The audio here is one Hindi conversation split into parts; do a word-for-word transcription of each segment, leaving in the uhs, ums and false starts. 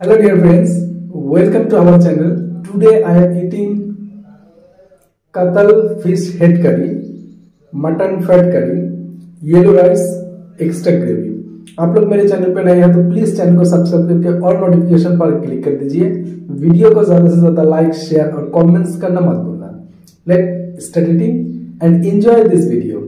Hello dear friends, welcome to our channel. Today I am eating katal fish head curry, mutton fat curry, yellow rice, extra gravy. आप लोग मेरे चैनल पर नए हैं तो प्लीज चैनल को सब्सक्राइब करके और नोटिफिकेशन पर क्लिक कर दीजिए. वीडियो को ज्यादा से ज्यादा लाइक, शेयर और कमेंट्स करना मत भूलना. Let start eating and enjoy this video.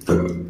Thank